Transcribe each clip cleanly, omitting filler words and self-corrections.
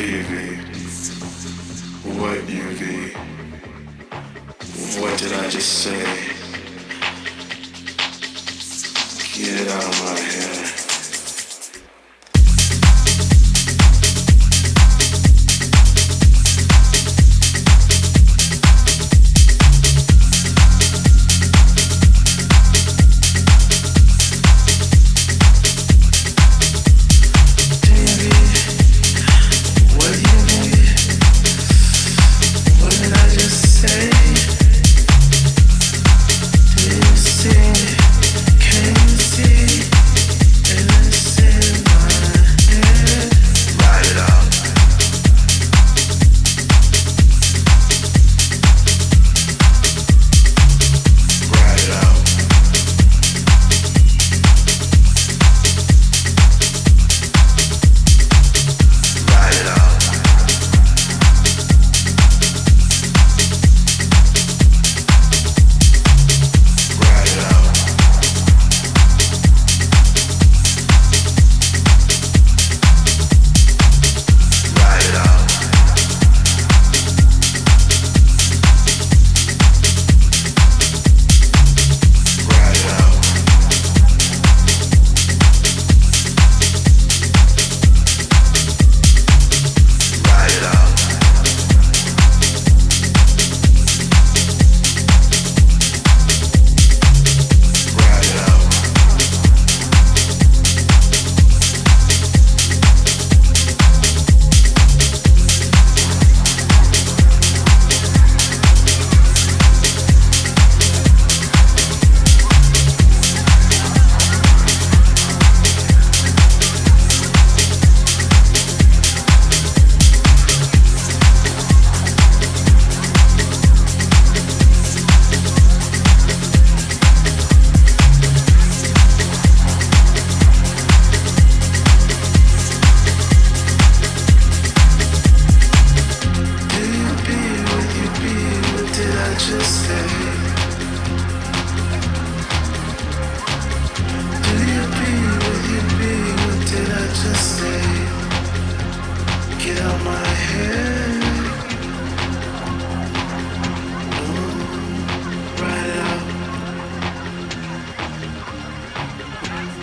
David, what beauty, what did I just say? Get it out of my head.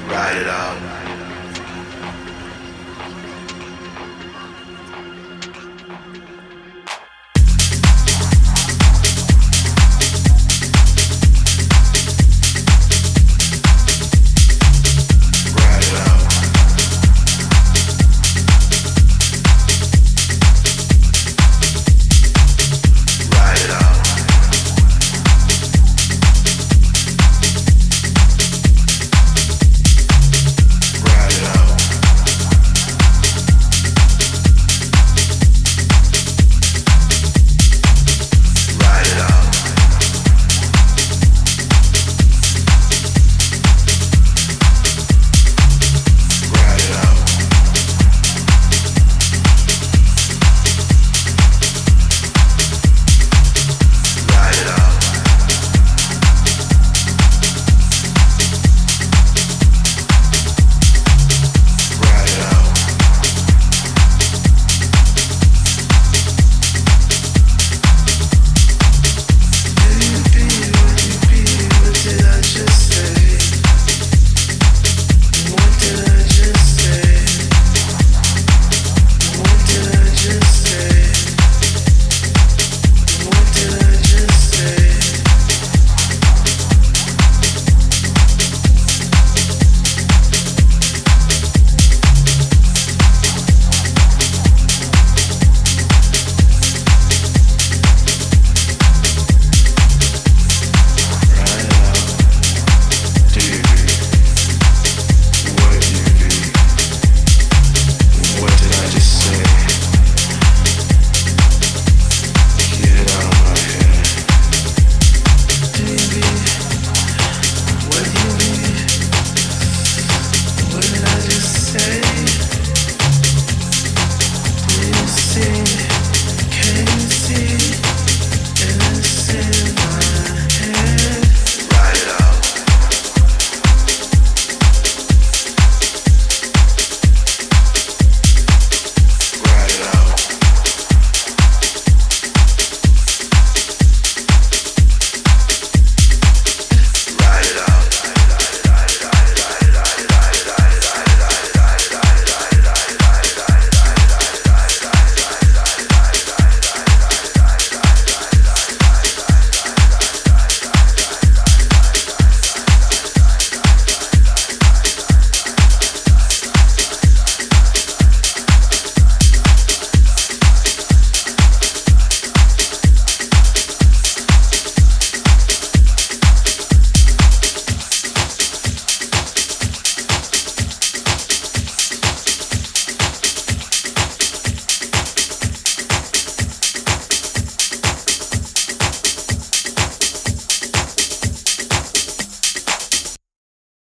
Ride it out.